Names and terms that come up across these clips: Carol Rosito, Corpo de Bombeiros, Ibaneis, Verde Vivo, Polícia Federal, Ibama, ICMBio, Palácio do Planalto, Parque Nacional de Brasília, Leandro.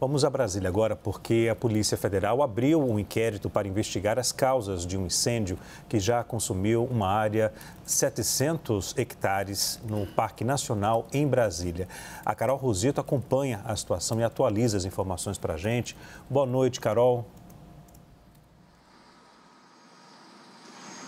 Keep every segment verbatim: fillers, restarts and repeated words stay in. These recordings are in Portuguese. Vamos a Brasília agora, porque a Polícia Federal abriu um inquérito para investigar as causas de um incêndio que já consumiu uma área de setecentos hectares no Parque Nacional em Brasília. A Carol Rosito acompanha a situação e atualiza as informações para a gente. Boa noite, Carol.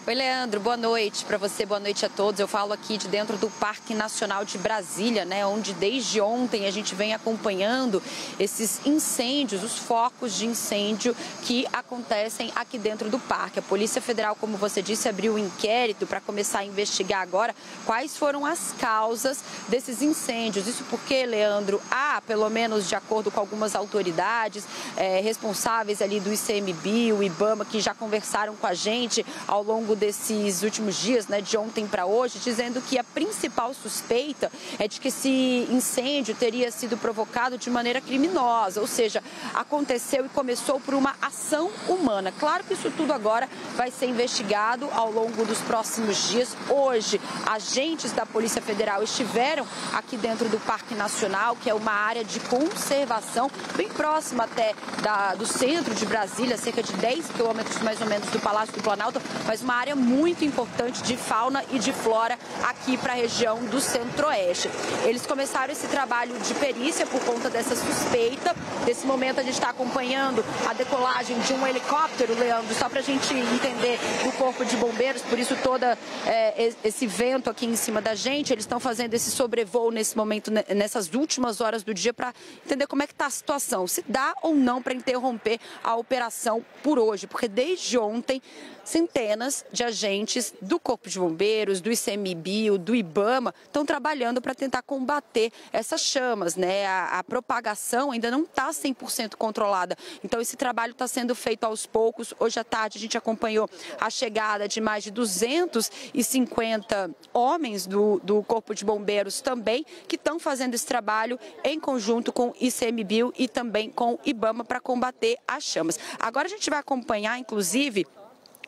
Oi, Leandro, boa noite para você, boa noite a todos. Eu falo aqui de dentro do Parque Nacional de Brasília, né, onde desde ontem a gente vem acompanhando esses incêndios, os focos de incêndio que acontecem aqui dentro do parque. A Polícia Federal, como você disse, abriu um inquérito para começar a investigar agora quais foram as causas desses incêndios. Isso porque, Leandro, há, pelo menos de acordo com algumas autoridades é, responsáveis ali do I C M Bio, Ibama, que já conversaram com a gente ao longo desses últimos dias, né, de ontem para hoje, dizendo que a principal suspeita é de que esse incêndio teria sido provocado de maneira criminosa, ou seja, aconteceu e começou por uma ação humana. Claro que isso tudo agora vai ser investigado ao longo dos próximos dias. Hoje, agentes da Polícia Federal estiveram aqui dentro do Parque Nacional, que é uma área de conservação bem próxima até da, do centro de Brasília, cerca de dez quilômetros mais ou menos do Palácio do Planalto, mas uma área muito importante de fauna e de flora aqui para a região do Centro-Oeste. Eles começaram esse trabalho de perícia por conta dessa suspeita. Nesse momento a gente está acompanhando a decolagem de um helicóptero, Leandro, só para a gente entender do Corpo de Bombeiros, por isso todo é, esse vento aqui em cima da gente. Eles estão fazendo esse sobrevoo nesse momento, nessas últimas horas do dia, para entender como é que está a situação, se dá ou não para interromper a operação por hoje, porque desde ontem centenas de agentes do Corpo de Bombeiros, do I C M Bio, do Ibama, estão trabalhando para tentar combater essas chamas, né? A, a propagação ainda não está cem por cento controlada, então esse trabalho está sendo feito aos poucos. Hoje à tarde a gente acompanhou a chegada de mais de duzentos e cinquenta homens do, do Corpo de Bombeiros também, que estão fazendo esse trabalho em conjunto com o I C M Bio e também com o Ibama para combater as chamas. Agora a gente vai acompanhar, inclusive,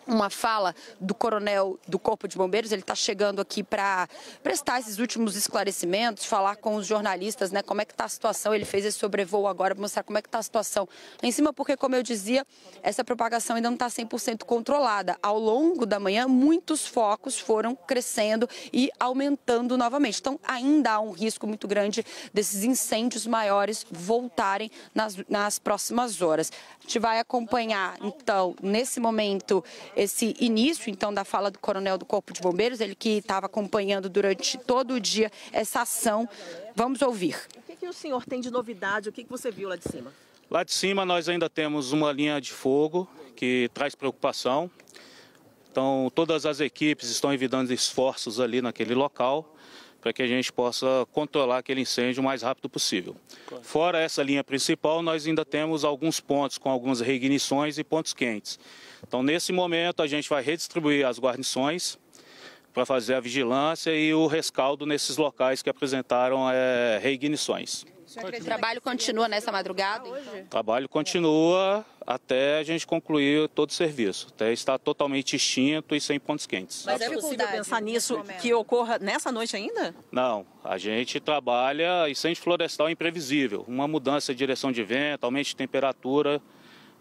uma fala do coronel do Corpo de Bombeiros. Ele está chegando aqui para prestar esses últimos esclarecimentos, falar com os jornalistas, né, como é que está a situação. Ele fez esse sobrevoo agora para mostrar como é que está a situação lá em cima, porque, como eu dizia, essa propagação ainda não está cem por cento controlada. Ao longo da manhã, muitos focos foram crescendo e aumentando novamente. Então, ainda há um risco muito grande desses incêndios maiores voltarem nas, nas próximas horas. A gente vai acompanhar, então, nesse momento, esse início, então, da fala do coronel do Corpo de Bombeiros, ele que estava acompanhando durante todo o dia essa ação. Vamos ouvir. O que, que o senhor tem de novidade? O que, que você viu lá de cima? Lá de cima nós ainda temos uma linha de fogo que traz preocupação. Então, todas as equipes estão envidando esforços ali naquele local para que a gente possa controlar aquele incêndio o mais rápido possível. Fora essa linha principal, nós ainda temos alguns pontos com algumas reignições e pontos quentes. Então, nesse momento, a gente vai redistribuir as guarnições para fazer a vigilância e o rescaldo nesses locais que apresentaram é, reignições. O trabalho continua nessa madrugada? Então? O trabalho continua até a gente concluir todo o serviço, até estar totalmente extinto e sem pontos quentes. Mas é possível pensar nisso que ocorra nessa noite ainda? Não, a gente trabalha incêndio florestal imprevisível, uma mudança de direção de vento, aumento de temperatura,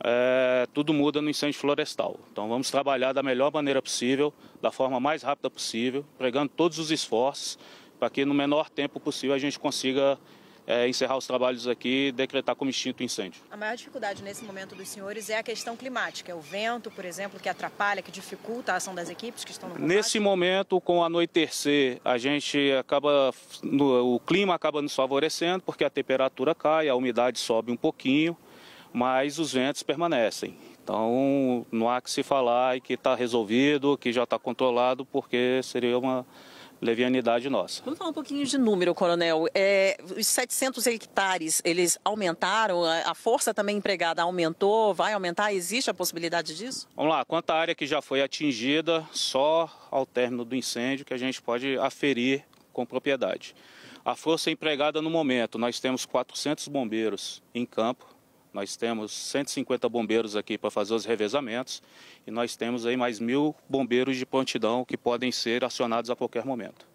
é, tudo muda no incêndio florestal. Então vamos trabalhar da melhor maneira possível, da forma mais rápida possível, pregando todos os esforços para que no menor tempo possível a gente consiga É, encerrar os trabalhos aqui e decretar como extinto o incêndio. A maior dificuldade nesse momento dos senhores é a questão climática, é o vento, por exemplo, que atrapalha, que dificulta a ação das equipes que estão no combate? Nesse momento, com o anoitecer, a gente acaba, no, o clima acaba nos favorecendo, porque a temperatura cai, a umidade sobe um pouquinho, mas os ventos permanecem. Então, não há que se falar que está resolvido, que já está controlado, porque seria uma levianidade nossa. Vamos falar um pouquinho de número, coronel. É, os setecentos hectares, eles aumentaram? A força também empregada aumentou? Vai aumentar? Existe a possibilidade disso? Vamos lá, quanta área que já foi atingida só ao término do incêndio que a gente pode aferir com propriedade. A força empregada no momento, nós temos quatrocentos bombeiros em campo, nós temos cento e cinquenta bombeiros aqui para fazer os revezamentos e nós temos aí mais mil bombeiros de prontidão que podem ser acionados a qualquer momento.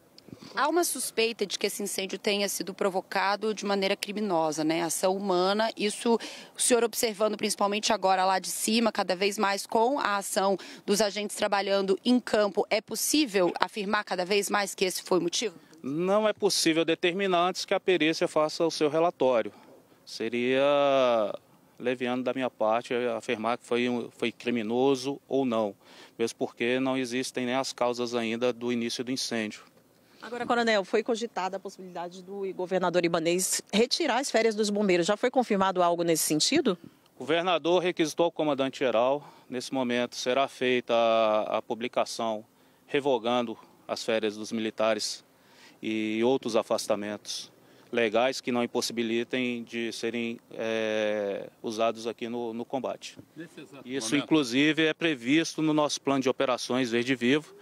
Há uma suspeita de que esse incêndio tenha sido provocado de maneira criminosa, né? Ação humana, isso o senhor observando principalmente agora lá de cima, cada vez mais com a ação dos agentes trabalhando em campo, é possível afirmar cada vez mais que esse foi o motivo? Não é possível determinar antes que a perícia faça o seu relatório. Seria leviano da minha parte afirmar que foi, foi criminoso ou não, mesmo porque não existem nem as causas ainda do início do incêndio. Agora, coronel, foi cogitada a possibilidade do governador Ibaneis retirar as férias dos bombeiros. Já foi confirmado algo nesse sentido? O governador requisitou ao comandante-geral. Nesse momento será feita a, a publicação revogando as férias dos militares e outros afastamentos legais que não impossibilitem de serem é, usados aqui no, no combate. Isso, inclusive, é previsto no nosso plano de operações Verde Vivo,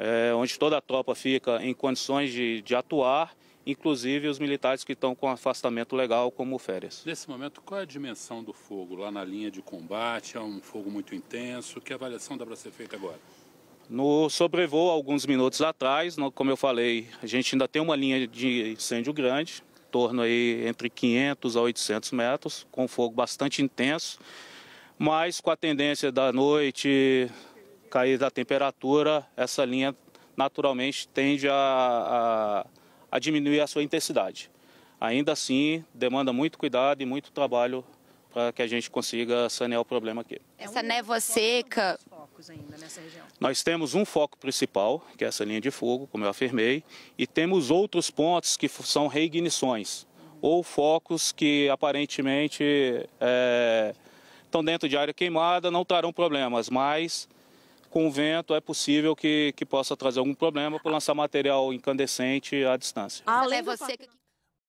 É, onde toda a tropa fica em condições de, de atuar, inclusive os militares que estão com afastamento legal, como férias. Nesse momento, qual é a dimensão do fogo lá na linha de combate? É um fogo muito intenso? Que avaliação dá para ser feita agora? No sobrevoo, alguns minutos atrás, como eu falei, a gente ainda tem uma linha de incêndio grande, em torno aí entre quinhentos a oitocentos metros, com fogo bastante intenso, mas com a tendência da noite cair da temperatura, essa linha naturalmente tende a, a, a diminuir a sua intensidade. Ainda assim, demanda muito cuidado e muito trabalho para que a gente consiga sanear o problema aqui. Essa névoa seca... Nós temos um foco principal, que é essa linha de fogo, como eu afirmei, e temos outros pontos que são reignições, ou focos que aparentemente é, estão dentro de área queimada, não trarão problemas, mas... Com o vento é possível que, que possa trazer algum problema por lançar material incandescente à distância. Ah, leva você...